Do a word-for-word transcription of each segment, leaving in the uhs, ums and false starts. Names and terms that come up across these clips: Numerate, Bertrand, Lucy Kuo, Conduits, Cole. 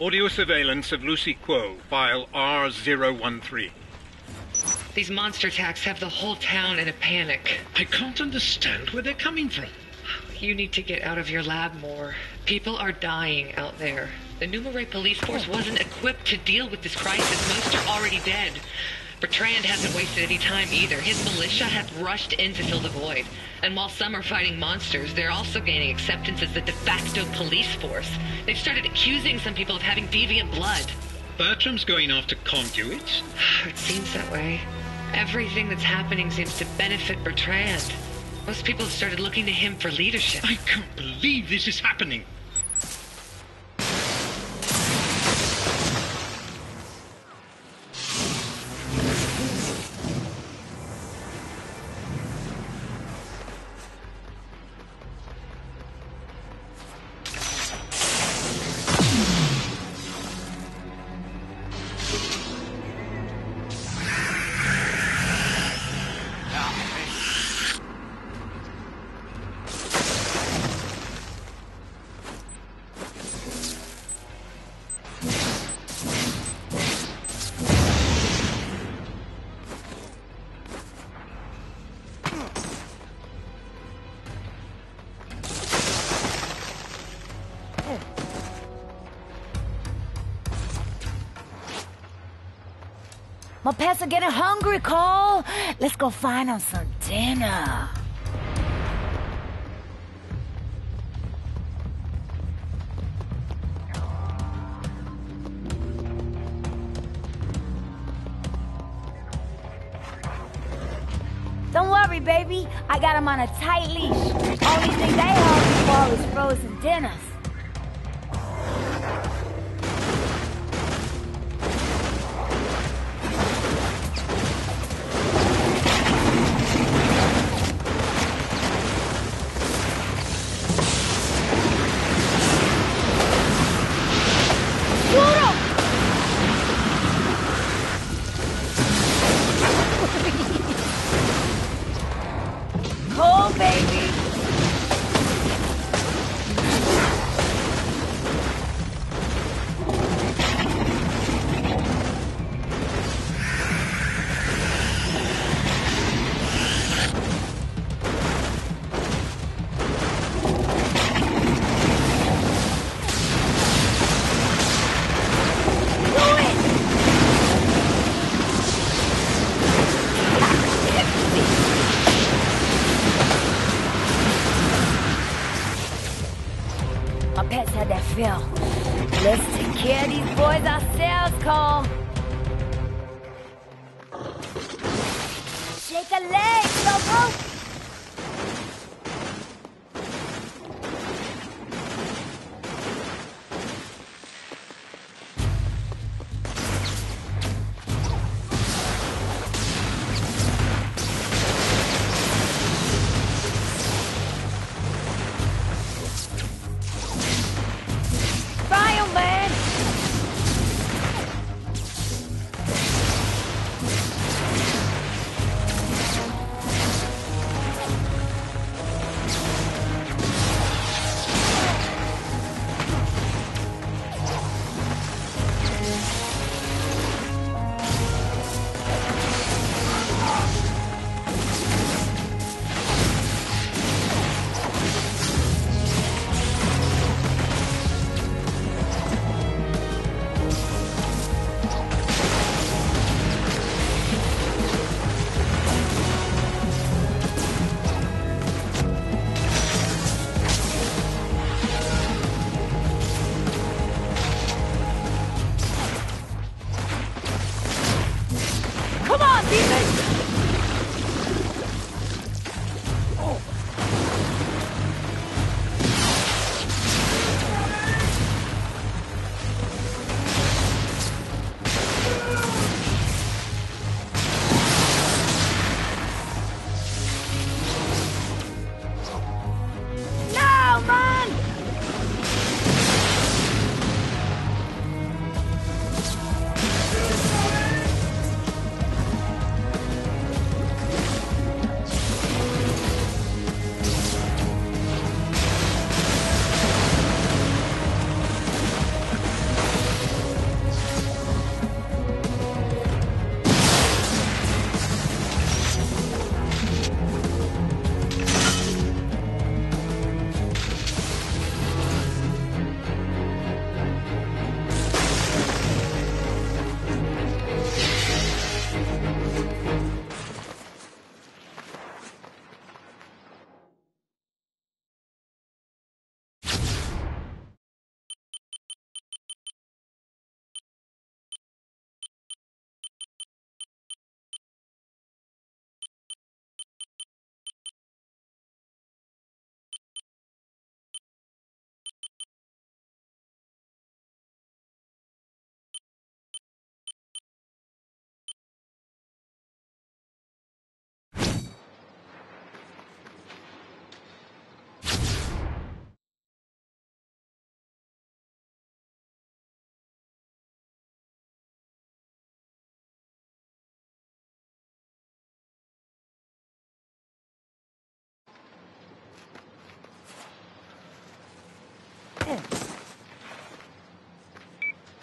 Audio surveillance of Lucy Kuo, file R zero one three. These monster attacks have the whole town in a panic. I can't understand where they're coming from. You need to get out of your lab more. People are dying out there. The Numerate police force wasn't equipped to deal with this crisis. Most are already dead. Bertrand hasn't wasted any time either. His militia have rushed in to fill the void. And while some are fighting monsters, they're also gaining acceptance as the de facto police force. They've started accusing some people of having deviant blood. Bertram's going after Conduits? It seems that way. Everything that's happening seems to benefit Bertrand. Most people have started looking to him for leadership. I can't believe this is happening. My pets are getting hungry, Cole. Let's go find them some dinner. Don't worry, baby. I got them on a tight leash. Only thing they hungry for is frozen dinners. Let's take care of these boys ourselves, Cole. Shake a leg, Lobo.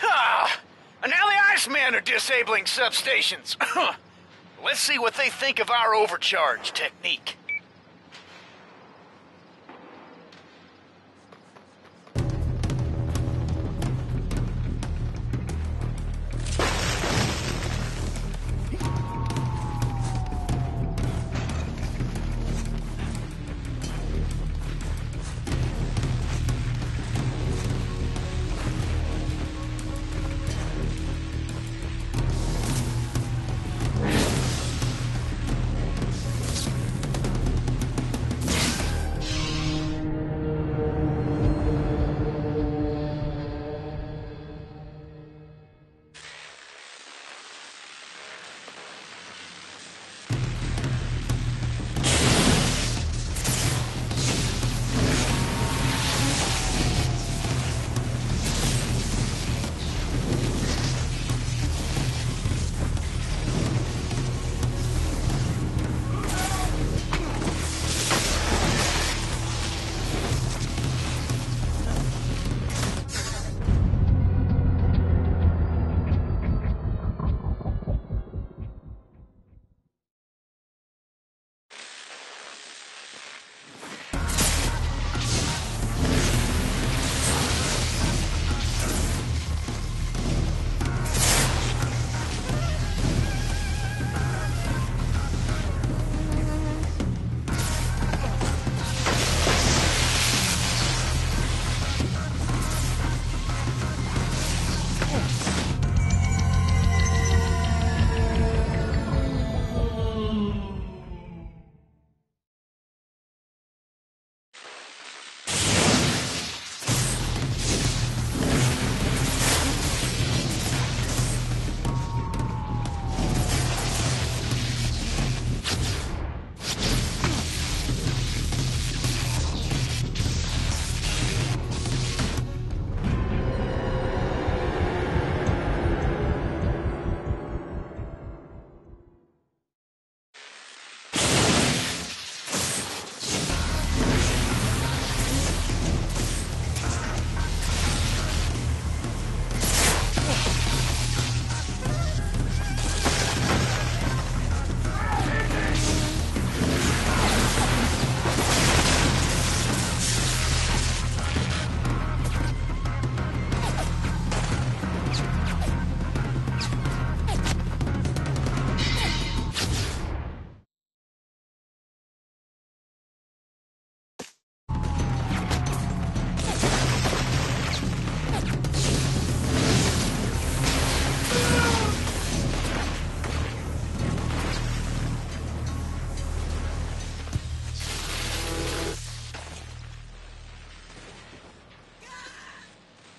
Ah, and now the Iceman are disabling substations. Let's see what they think of our overcharge technique.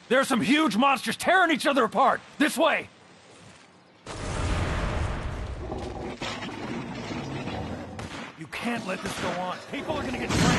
There are some huge monsters tearing each other apart! This way! You can't let this go on. People are gonna get hurt.